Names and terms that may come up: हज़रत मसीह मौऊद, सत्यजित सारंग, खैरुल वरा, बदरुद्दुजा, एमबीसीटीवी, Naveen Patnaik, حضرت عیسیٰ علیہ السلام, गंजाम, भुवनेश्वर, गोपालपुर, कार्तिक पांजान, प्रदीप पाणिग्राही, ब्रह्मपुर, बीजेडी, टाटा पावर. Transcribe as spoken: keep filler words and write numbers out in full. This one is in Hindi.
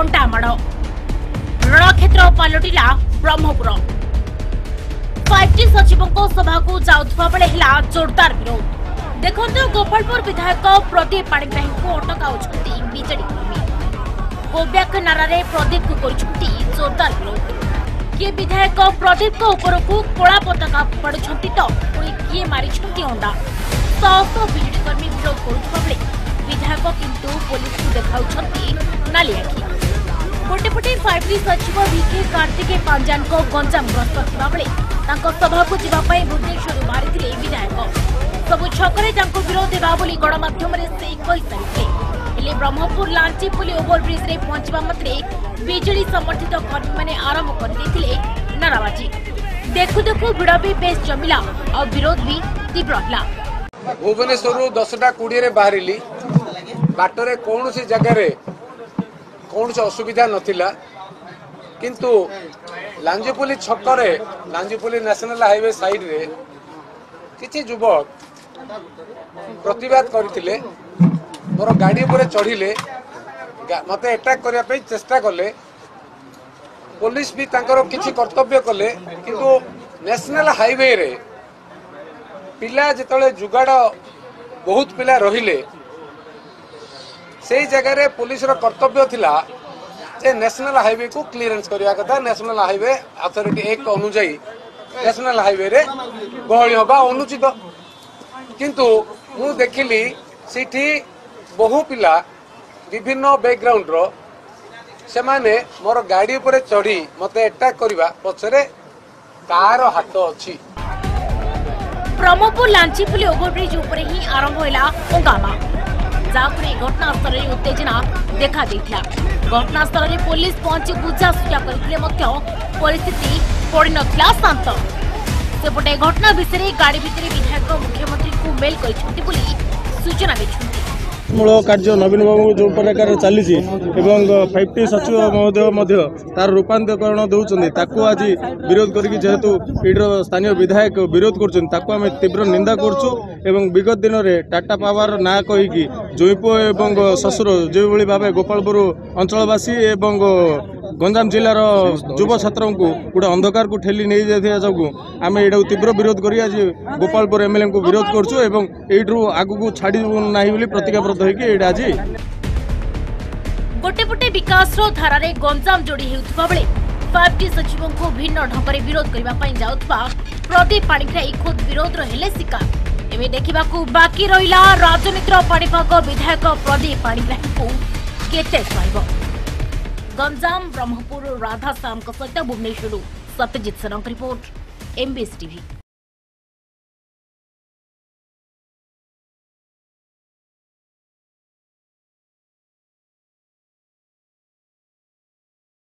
अंटामाड़ रणक्षेत्र पलटिला ब्रह्मपुर। पार्टी सचिवों को सभा को जाउथवा बेले हिला जोरदार विरोध। देखते गोपालपुर विधायक प्रदीप पाणिग्राही को अटकाउछंती बीजेडी कर्मी। गोब्याक नारे प्रदीप को जोरदार विरोध। किए विधायक प्रदीप को कोला पताका फोपाड़ी तो पुणी किए मारी अंडा। शह शह बीजेडी कर्मी विरोध करुवे विधायक किंतु पुलिस को देखाउछंती नाली आखि। गोटेपटे पार्टी सचिव विखे कार्तिके पांजान को गंजाम गस्त सभा को जावाई भुवनेश्वर बाहरी विधायक सबु छकरे विरोध होगा गणमाध्यम से कही। ब्रह्मपुर लांची पुल ओभरब्रिज में पहुंचा मात्रे बीजेडी समर्थित कर्मी मैंने आरंभ करते नाराबाजी। देखु देखु भिड़ भी बेस जमिला और विरोध भी तीव्र है। भुवनेश्वर दसटा कोड़े बाहर बाटर कौन सी जगार कौन असुविधा नाला किंतु लांजीपुली छकरे लांजीपुली नेशनल हाईवे साइड रे किसी युवक प्रतिवाद करते मोर गाड़ी चढ़िले मत एटाक करने चेष्टा कले। पुलिस भी किसी कर्तव्य कले किंतु नेशनल हाईवे रे पिला जिते जुगाड़ बहुत पिला रहिले से जगह पुलिस कर्तव्य थिला जे नेशनल हाईवे को क्लीयरेंस करवा कथा। नेशनल हाईवे अथॉरिटी एक्ट अनुजाई नेशनल हाईवे रे गहली होगा अनुचित किंतु मु देखिली सीठी बहु पिला विभिन्न बैकग्राउंड रो से माने मोर गाड़ी पर चढ़ी मते अटैक करवा पछरे कार हाथ अछि। ब्रह्मपुर लांची पुल ओवरब्रिज ऊपर ही आरंभ होला हंगामा। जापुरी घटनास्थल रे उत्तेजना देखा देथिया। घटनास्थल रे पुलिस पहुंची बुझासुझा करथिले मते परिस्थिति पड़ नथिला शांत। सेपटे घटना विषय गाड़ी भितर विधायक मुख्यमंत्री मेल सूचना मूल कार्य नवीन बाबू जो प्रकार चली फाइव टी सचिव महोदय तार रूपांतरण दौरान आज विरोध करके जेहेतु पीढ़र स्थानीय विधायक विरोध करें तीव्र निंदा करुँ। विगत दिन में टाटा पावर ना कहीकि जोईपो एवं ससुर जो भाव गोपालपुर अंचलवासी एवं गंजाम जिलार युव छात्र को गोटे अंधकार को ठेली नहीं जाता जो आम यू तीव्र विरोध कर आज गोपालपुर एमएलए को विरोध करूँ आगू छाड़ी ना प्रतिज्ञाब्रत होता। आज गोटेपटे विकास धारे गंजाम जोड़ी पार्टी सचिवों को भिन्न ढंग विरोध करने जाऊा प्रदीप पाणिग्राही खुद विरोध हेले शिकार। एवं देखा बाकी रहा राजनीतिर पाणीपाग विधायक प्रदीप पाणिग्राही को केते सहब। गंजाम ब्रह्मपुर राधा श्याम सहित भुवनेश्वर सत्यजित सारंग रिपोर्ट एमबीसीटीवी।